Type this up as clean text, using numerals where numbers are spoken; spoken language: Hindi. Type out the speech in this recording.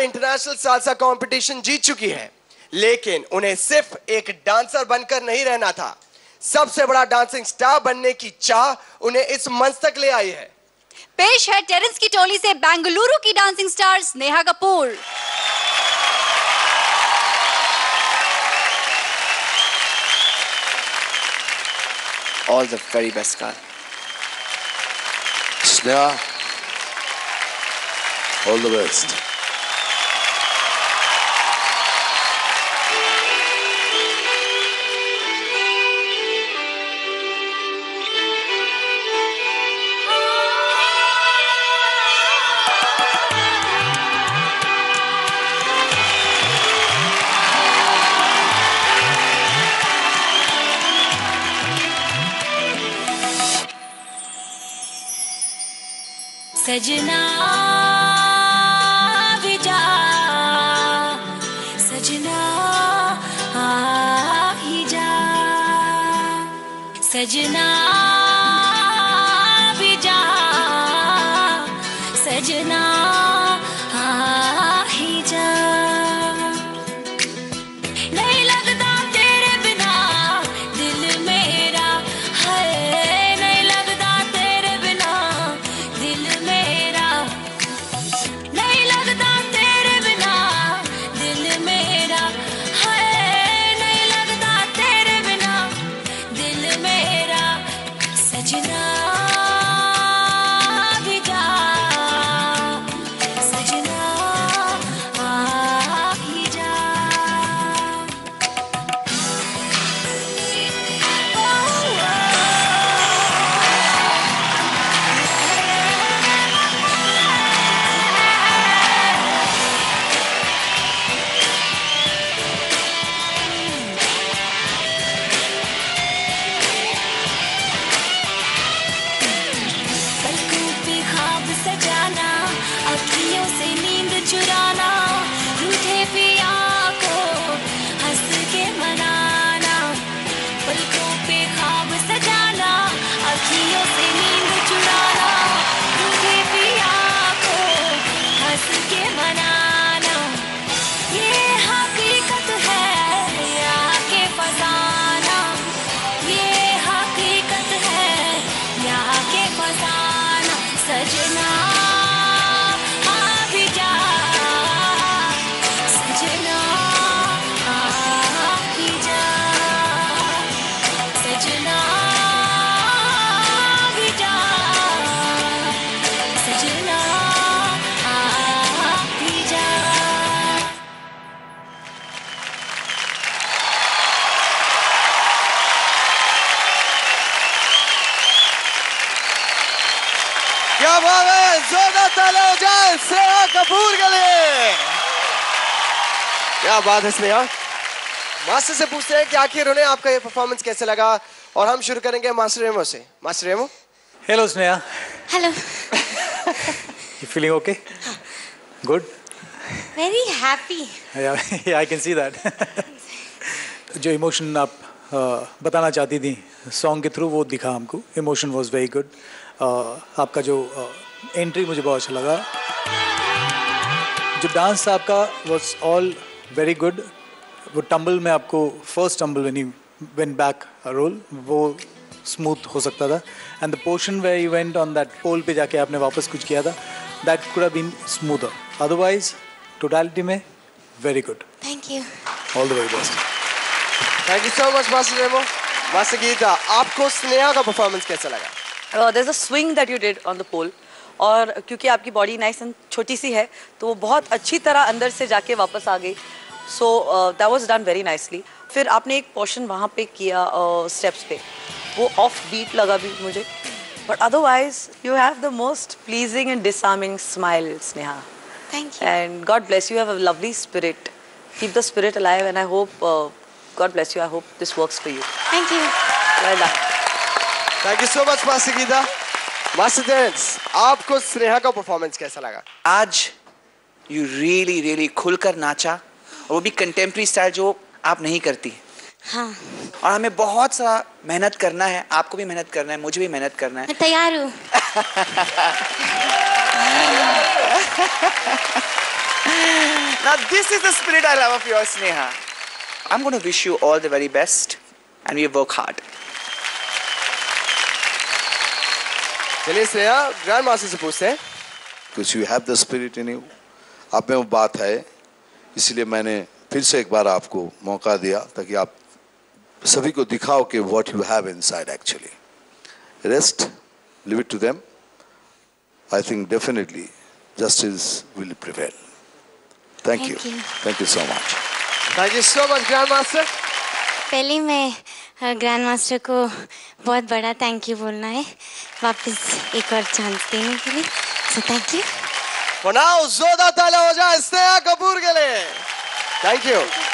बार इंटरनेशनल सालसा कंपटीशन जीत चुकी है, लेकिन उन्हें सिर्फ एक डांसर बनकर नहीं रहना था, सबसे बड़ा डांसिंग स्टार बनने की चाह उन्हें इस मंच तक ले आई है। पेश है टेरेंस की टोली से बेंगलुरु की dancing star Sneha Kapoor. All the very best, girl. Sneha, all the best. सजना आ ही जा, सजना भी जा, सजना आ ही जा। नहीं लगता तेरे बिना दिल मेरा है, नहीं लगता तेरे बिना दिल मेरा, नहीं लगता तेरे बिना दिल मेरा है, नहीं लगता तेरे बिना दिल मेरा। सजना भी जा, सजना आ ही जा। पलकों पे ख्वाब सजाना, अखियों से नींद चुराना, रूठे पिया को हंस के मनाना। पलकों पे ख्वाब सजाना, अखियों से नींद चुराना, रूठे पिया को हंस के मनाना। ये हकीकत है यहाँ के फसाना, ये हकीकत है यहाँ के फसाना। सजना आ भी जा, सजना आ भी जा, सजना भी जा, सजना आ भी जा। क्या बात है, जोरदार तालियां हो जाए स्नेहा कपूर के लिए। क्या बात है स्नेहा। मास्टर से पूछते हैं कि आखिर उन्हें आपका ये परफॉर्मेंस कैसे लगा, और हम शुरू करेंगे मास्टर रेमो से। Master Remo, hello Sneha, hello, you feeling okay? Good? Very happy. Yeah, I can see that. जो इमोशन आप बताना चाहती थी सॉन्ग के थ्रू वो दिखा हमको। Emotion was very good. आपका जो एंट्री मुझे बहुत अच्छा लगा। जो डांस था आपका वॉज ऑल वेरी गुड। वो टम्बल में आपको first tumble when you went back roll वो स्मूथ हो सकता था, and the portion where you went on that pole पे जाके आपने वापस कुछ किया था, that could have been smoother. Otherwise totality में very good. Thank you, all the very best. Thank you so much master Remo. Master Geeta, आपको स्नेहा का परफॉर्मेंस कैसा लगा? There's a swing that you did on the pole, और क्योंकि आपकी बॉडी नाइस एंड छोटी सी है तो वो बहुत अच्छी तरह अंदर से जाके वापस आ गई। So that was done very nicely. फिर आपने एक पोर्शन वहाँ पे किया स्टेप्स पे, वो ऑफ बीट लगा भी मुझे, but otherwise you have the most pleasing and disarming smile Sneha. Thank you. And God bless you. You have a lovely spirit. Keep the spirit alive, and I hope God bless you. I hope this works for you. Thank you. Well done. Thank you so much master Geeta. Master Terence, आपको स्नेहा का परफॉर्मेंस कैसा लगा? आज यू रियली रियली खुलकर नाचा, और वो भी कंटेम्प्रेरी स्टाइल जो आप नहीं करती। हाँ, और हमें बहुत सारा मेहनत करना है, आपको भी मेहनत करना है, मुझे भी मेहनत करना है। मैं तैयार हूँ। Now this is the spirit I love of yours, Sneha. I'm going to wish you all the very best, and we work hard. चलिए स्नेहा, ग्रैंडमा से पूछते हैं। Because you have the spirit in you. आप में वो बात है, इसलिए मैंने फिर से एक बार आपको मौका दिया ताकि आप सभी को दिखाओ कि what you have inside actually. Rest, leave it to them. I think definitely justice will prevail. Thank you. Thank you so much. Thank you so much, Grandmaster. पहले मैं Grandmaster को बहुत बड़ा thank you बोलना है वापस एक और चांस देने के लिए. So thank you. For now, जोरदार तालियां हो जाए स्नेहा कपूर के लिए. Thank you.